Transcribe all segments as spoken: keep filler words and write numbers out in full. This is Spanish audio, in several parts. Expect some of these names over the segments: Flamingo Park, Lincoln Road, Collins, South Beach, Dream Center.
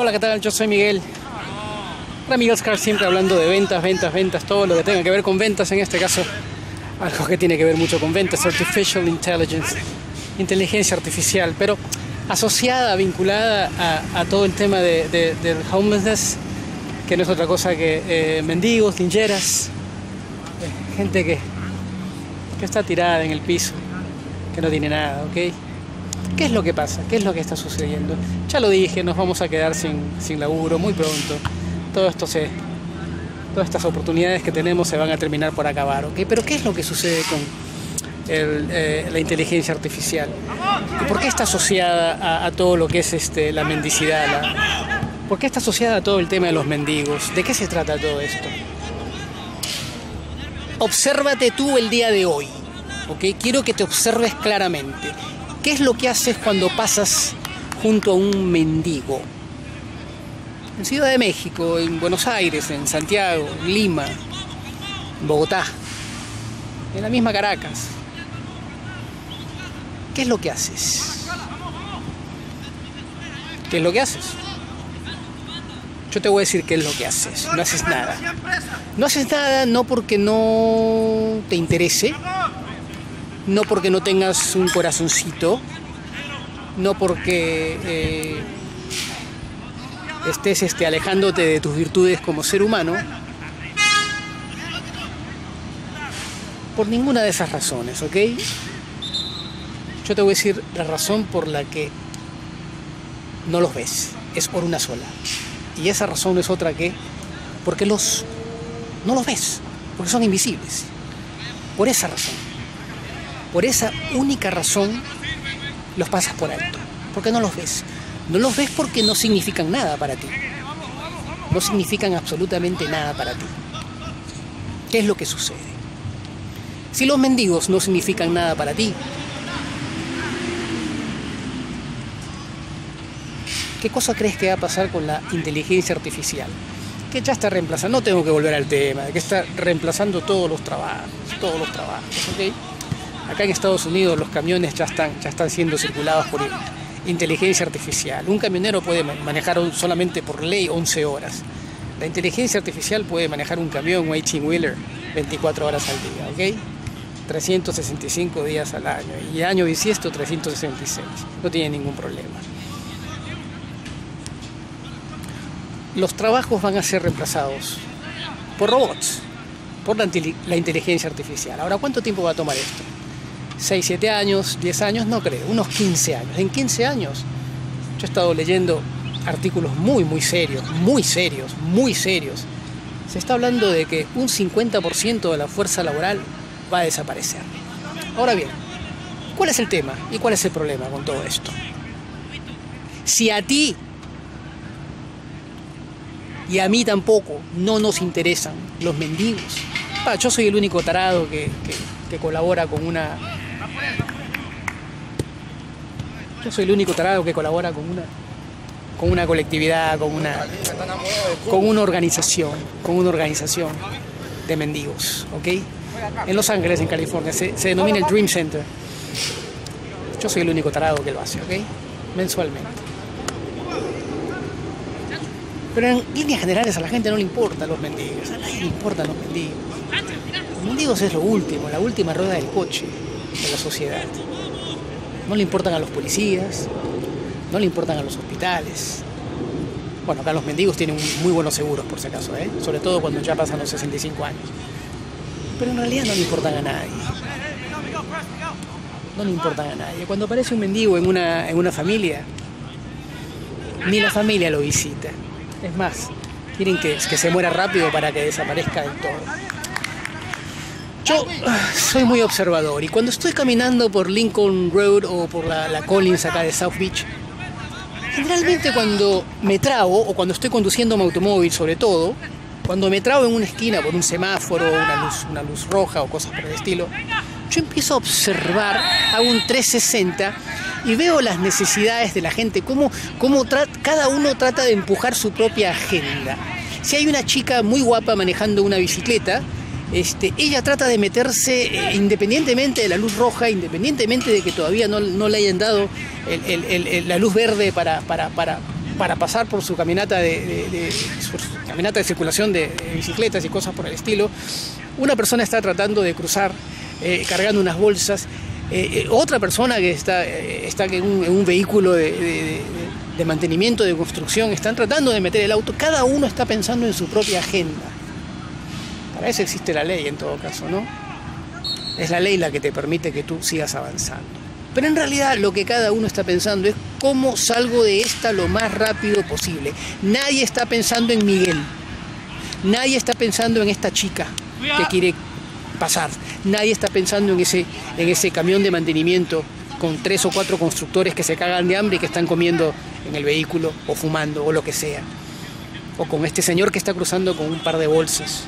Hola, ¿qué tal? Yo soy Miguel. Ramírez Car, siempre hablando de ventas, ventas, ventas, todo lo que tenga que ver con ventas, en este caso algo que tiene que ver mucho con ventas, Artificial Intelligence, inteligencia artificial, pero asociada, vinculada a, a todo el tema de, de, del homelessness, que no es otra cosa que eh, mendigos, lincheras, eh, gente que, que está tirada en el piso, que no tiene nada, ¿ok? ¿Qué es lo que pasa? ¿Qué es lo que está sucediendo? Ya lo dije, nos vamos a quedar sin, sin laburo muy pronto. Todo esto se, todas estas oportunidades que tenemos se van a terminar por acabar, ¿ok? Pero ¿qué es lo que sucede con el, eh, la inteligencia artificial? ¿Y por qué está asociada a, a todo lo que es este, la mendicidad? La, ¿Por qué está asociada a todo el tema de los mendigos? ¿De qué se trata todo esto? Obsérvate tú el día de hoy, ¿ok? Quiero que te observes claramente. ¿Qué es lo que haces cuando pasas junto a un mendigo? En Ciudad de México, en Buenos Aires, en Santiago, en Lima, en Bogotá, en la misma Caracas. ¿Qué es lo que haces? ¿Qué es lo que haces? Yo te voy a decir qué es lo que haces. No haces nada. No haces nada no porque no te interese, no porque no tengas un corazoncito, no porque... Eh, estés este, alejándote de tus virtudes como ser humano, por ninguna de esas razones, ¿ok? Yo te voy a decir la razón por la que no los ves, es por una sola, y esa razón es otra que, porque los, no los ves, porque son invisibles, por esa razón, por esa única razón los pasas por alto, porque no los ves. No los ves porque no significan nada para ti. No significan absolutamente nada para ti. ¿Qué es lo que sucede? Si los mendigos no significan nada para ti, ¿qué cosa crees que va a pasar con la inteligencia artificial? Que ya está reemplazando, no tengo que volver al tema, que está reemplazando todos los trabajos, todos los trabajos, ¿okay? Acá en Estados Unidos los camiones ya están, ya están siendo circulados por él. Inteligencia artificial. Un camionero puede manejar solamente por ley once horas. La inteligencia artificial puede manejar un camión, un eighteen wheeler, veinticuatro horas al día, ¿ok? trescientos sesenta y cinco días al año. Y año bisiesto, trescientos sesenta y seis. No tiene ningún problema. Los trabajos van a ser reemplazados por robots, por la, la inteligencia artificial. Ahora, ¿cuánto tiempo va a tomar esto? seis, siete años, diez años, no creo, unos quince años. En quince años yo he estado leyendo artículos muy, muy serios, muy serios, muy serios. Se está hablando de que un cincuenta por ciento de la fuerza laboral va a desaparecer. Ahora bien, ¿cuál es el tema y cuál es el problema con todo esto? Si a ti y a mí tampoco no nos interesan los mendigos, ah, yo soy el único tarado que, que, que colabora con una... Yo soy el único tarado que colabora con una con una colectividad, con una con una organización, con una organización de mendigos, ¿ok? En Los Ángeles, en California, se, se denomina el Dream Center. Yo soy el único tarado que lo hace, ¿ok? Mensualmente. Pero en líneas generales a la gente no le importan los mendigos, a nadie le importan los mendigos. Los mendigos es lo último, la última rueda del coche de la sociedad. No le importan a los policías, no le importan a los hospitales. Bueno, acá los mendigos tienen muy buenos seguros, por si acaso, ¿eh? Sobre todo cuando ya pasan los sesenta y cinco años. Pero en realidad no le importan a nadie. No le importan a nadie. Cuando aparece un mendigo en una, en una familia, ni la familia lo visita. Es más, quieren que, que se muera rápido para que desaparezca del todo. Yo soy muy observador y cuando estoy caminando por Lincoln Road o por la, la Collins acá de South Beach, generalmente cuando me trago o cuando estoy conduciendo mi automóvil, sobre todo, cuando me trago en una esquina por un semáforo, una luz, una luz roja o cosas por el estilo, yo empiezo a observar, hago un trescientos sesenta y veo las necesidades de la gente, cómo, cómo cada uno trata de empujar su propia agenda. Si hay una chica muy guapa manejando una bicicleta, Este, ella trata de meterse eh, independientemente de la luz roja, independientemente de que todavía no, no le hayan dado el, el, el, la luz verde para, para, para, para pasar por su caminata de, de, de, su caminata de circulación de, de bicicletas y cosas por el estilo. Una persona está tratando de cruzar eh, cargando unas bolsas. Eh, eh, otra persona que está, eh, está en, un, en un vehículo de, de, de mantenimiento, de construcción, están tratando de meter el auto. Cada uno está pensando en su propia agenda. Para eso existe la ley en todo caso, ¿no? Es la ley la que te permite que tú sigas avanzando. Pero en realidad lo que cada uno está pensando es cómo salgo de esta lo más rápido posible. Nadie está pensando en Miguel. Nadie está pensando en esta chica que quiere pasar. Nadie está pensando en ese, en ese camión de mantenimiento con tres o cuatro constructores que se cagan de hambre y que están comiendo en el vehículo o fumando o lo que sea. O con este señor que está cruzando con un par de bolsas,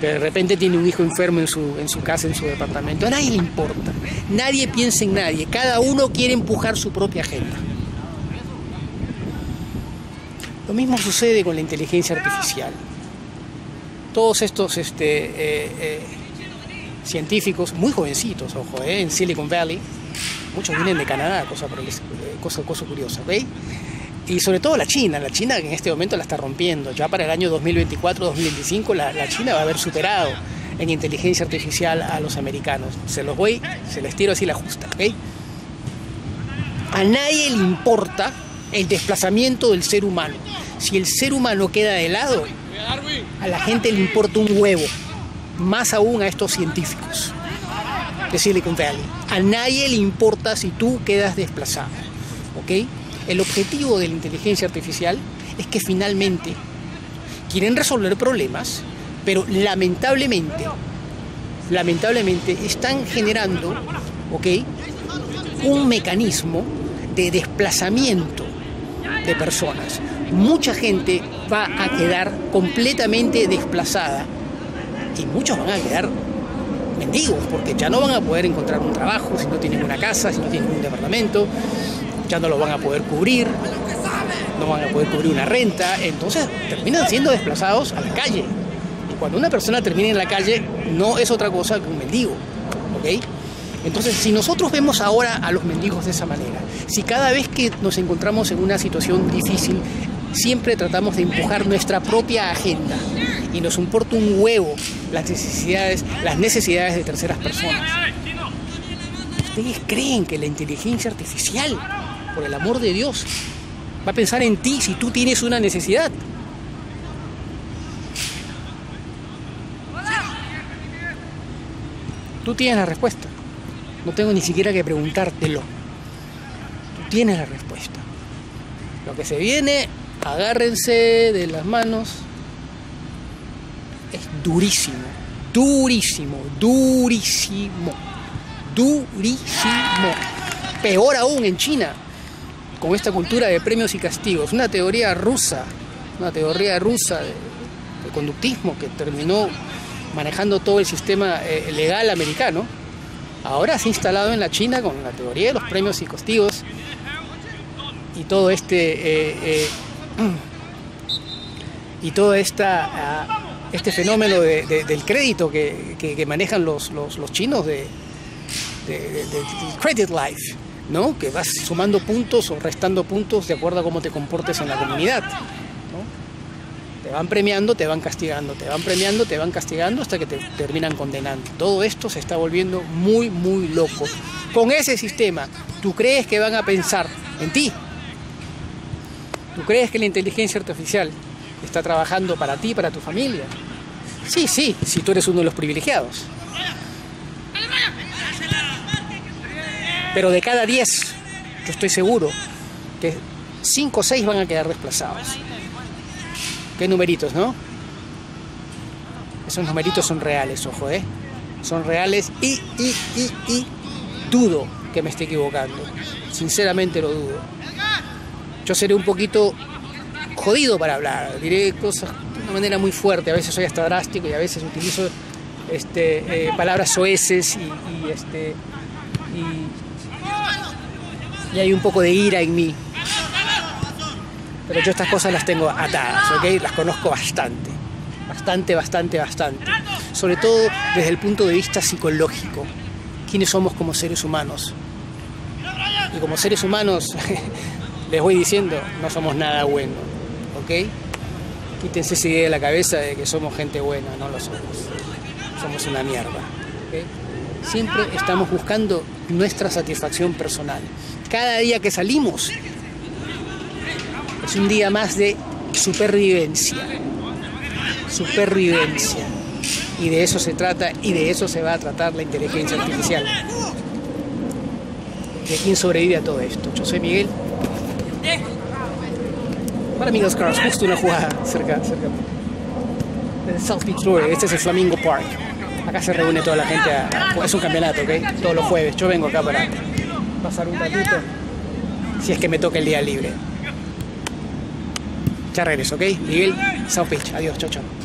que de repente tiene un hijo enfermo en su, en su casa, en su departamento. A nadie le importa. Nadie piensa en nadie. Cada uno quiere empujar su propia agenda. Lo mismo sucede con la inteligencia artificial. Todos estos este, eh, eh, científicos, muy jovencitos, ojo, eh, en Silicon Valley, muchos vienen de Canadá, cosa, cosa, cosa curiosa, ¿veis? Y sobre todo la China, la China que en este momento la está rompiendo. Ya para el año dos mil veinticuatro, dos mil veinticinco la, la China va a haber superado en inteligencia artificial a los americanos. Se los voy, se les tiro así la justa, ¿ok? A nadie le importa el desplazamiento del ser humano. Si el ser humano queda de lado, a la gente le importa un huevo. Más aún a estos científicos de Silicon Valley. A nadie le importa si tú quedas desplazado, ¿ok? El objetivo de la inteligencia artificial es que finalmente quieren resolver problemas, pero lamentablemente, lamentablemente están generando, ¿ok?, un mecanismo de desplazamiento de personas. Mucha gente va a quedar completamente desplazada y muchos van a quedar mendigos porque ya no van a poder encontrar un trabajo si no tienen una casa, si no tienen un departamento. Ya no lo van a poder cubrir, no van a poder cubrir una renta, entonces terminan siendo desplazados a la calle. Y cuando una persona termina en la calle, no es otra cosa que un mendigo, ¿ok? Entonces, si nosotros vemos ahora a los mendigos de esa manera, si cada vez que nos encontramos en una situación difícil, siempre tratamos de empujar nuestra propia agenda y nos importa un huevo las necesidades, las necesidades de terceras personas. ¿Ustedes creen que la inteligencia artificial, por el amor de Dios, va a pensar en ti si tú tienes una necesidad? Tú tienes la respuesta. No tengo ni siquiera que preguntártelo. Tú tienes la respuesta. Lo que se viene, agárrense de las manos. Es durísimo, durísimo, durísimo, durísimo. Peor aún en China, con esta cultura de premios y castigos. Una teoría rusa, una teoría rusa de, de conductismo que terminó manejando todo el sistema eh, legal americano, ahora se ha instalado en la China con la teoría de los premios y castigos y todo este eh, eh, y todo esta, este fenómeno de, de, del crédito que, que, que manejan los, los, los chinos de, de, de, de Credit Life, ¿no? Que vas sumando puntos o restando puntos de acuerdo a cómo te comportes en la comunidad, ¿no? Te van premiando, te van castigando, te van premiando, te van castigando hasta que te terminan condenando. Todo esto se está volviendo muy, muy loco. Con ese sistema, ¿tú crees que van a pensar en ti? ¿Tú crees que la inteligencia artificial está trabajando para ti, para tu familia? Sí, sí, si tú eres uno de los privilegiados. Pero de cada diez, yo estoy seguro que cinco o seis van a quedar desplazados. Qué numeritos, ¿no? Esos numeritos son reales, ojo, ¿eh? Son reales y, y, y, y dudo que me esté equivocando. Sinceramente lo dudo. Yo seré un poquito jodido para hablar. Diré cosas de una manera muy fuerte. A veces soy hasta drástico y a veces utilizo este, eh, palabras soeces y, y este... Y, Y hay un poco de ira en mí. Pero yo estas cosas las tengo atadas, ¿ok? Las conozco bastante. Bastante, bastante, bastante. Sobre todo desde el punto de vista psicológico. ¿Quiénes somos como seres humanos? Y como seres humanos les voy diciendo, no somos nada bueno, ¿ok? Quítense esa idea de la cabeza de que somos gente buena, no lo somos. Somos una mierda, ¿ok? Siempre estamos buscando nuestra satisfacción personal. Cada día que salimos es un día más de supervivencia. Supervivencia. Y de eso se trata y de eso se va a tratar la inteligencia artificial. ¿De quién sobrevive a todo esto? Yo soy Miguel. Para amigos Cars, justo una jugada cerca, cerca. Desde South Beach, Florida. Este es el Flamingo Park. Acá se reúne toda la gente. A, a, es un campeonato, ¿ok? Todos los jueves. Yo vengo acá para pasar un ratito. Si es que me toca el día libre. Ya regreso, ¿ok? Miguel, South Beach. Adiós, chao, chao.